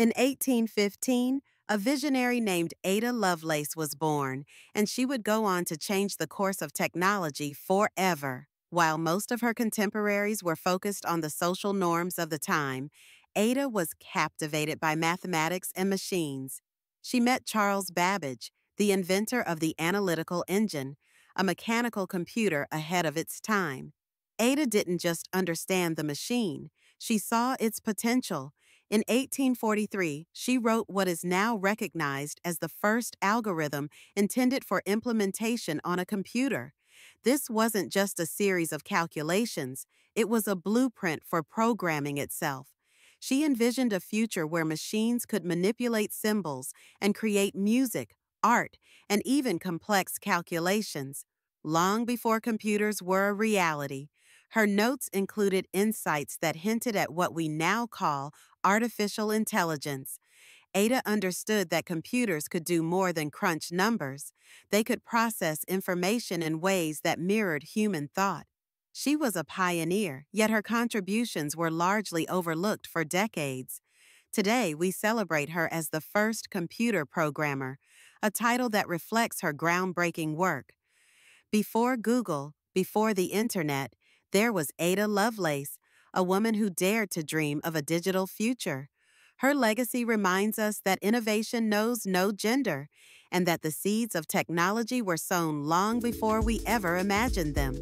In 1815, a visionary named Ada Lovelace was born, and she would go on to change the course of technology forever. While most of her contemporaries were focused on the social norms of the time, Ada was captivated by mathematics and machines. She met Charles Babbage, the inventor of the analytical engine, a mechanical computer ahead of its time. Ada didn't just understand the machine, she saw its potential. In 1843, she wrote what is now recognized as the first algorithm intended for implementation on a computer. This wasn't just a series of calculations, it was a blueprint for programming itself. She envisioned a future where machines could manipulate symbols and create music, art, and even complex calculations. Long before computers were a reality, her notes included insights that hinted at what we now call artificial intelligence. Ada understood that computers could do more than crunch numbers. They could process information in ways that mirrored human thought. She was a pioneer, yet her contributions were largely overlooked for decades. Today, we celebrate her as the first computer programmer, a title that reflects her groundbreaking work. Before Google, before the internet, there was Ada Lovelace, a woman who dared to dream of a digital future. Her legacy reminds us that innovation knows no gender, and that the seeds of technology were sown long before we ever imagined them.